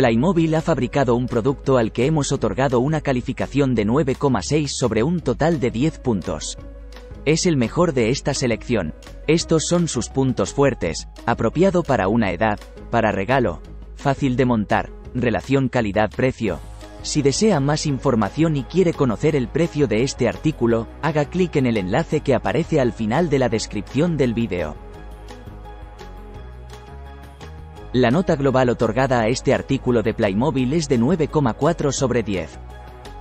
Playmobil ha fabricado un producto al que hemos otorgado una calificación de 9,6 sobre un total de 10 puntos. Es el mejor de esta selección. Estos son sus puntos fuertes: apropiado para una edad, para regalo, fácil de montar, relación calidad-precio. Si desea más información y quiere conocer el precio de este artículo, haga clic en el enlace que aparece al final de la descripción del vídeo. La nota global otorgada a este artículo de Playmobil es de 9,4 sobre 10.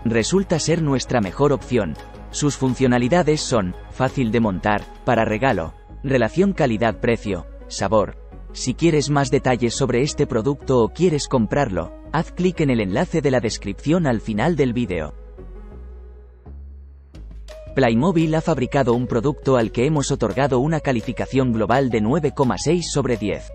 Resulta ser nuestra mejor opción. Sus funcionalidades son: fácil de montar, para regalo, relación calidad-precio, sabor. Si quieres más detalles sobre este producto o quieres comprarlo, haz clic en el enlace de la descripción al final del vídeo. Playmobil ha fabricado un producto al que hemos otorgado una calificación global de 9,6 sobre 10.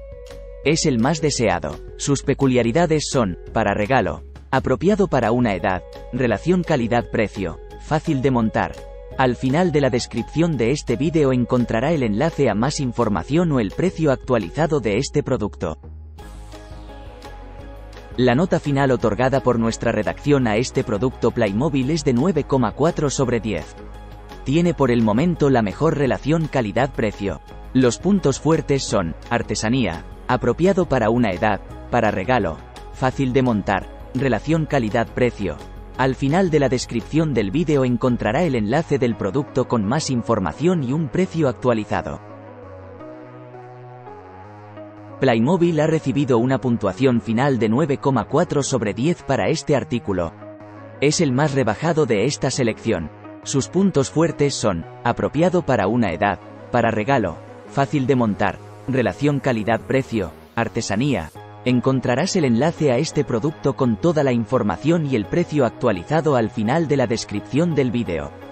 Es el más deseado. Sus peculiaridades son: para regalo, apropiado para una edad, relación calidad-precio, fácil de montar. Al final de la descripción de este vídeo encontrará el enlace a más información o el precio actualizado de este producto. La nota final otorgada por nuestra redacción a este producto Playmobil es de 9,4 sobre 10. Tiene por el momento la mejor relación calidad-precio. Los puntos fuertes son: artesanía, apropiado para una edad, para regalo, fácil de montar, relación calidad-precio. Al final de la descripción del vídeo encontrará el enlace del producto con más información y un precio actualizado. Playmobil ha recibido una puntuación final de 9,4 sobre 10 para este artículo. Es el más rebajado de esta selección. Sus puntos fuertes son: apropiado para una edad, para regalo, fácil de montar, relación calidad-precio, artesanía. Encontrarás el enlace a este producto con toda la información y el precio actualizado al final de la descripción del vídeo.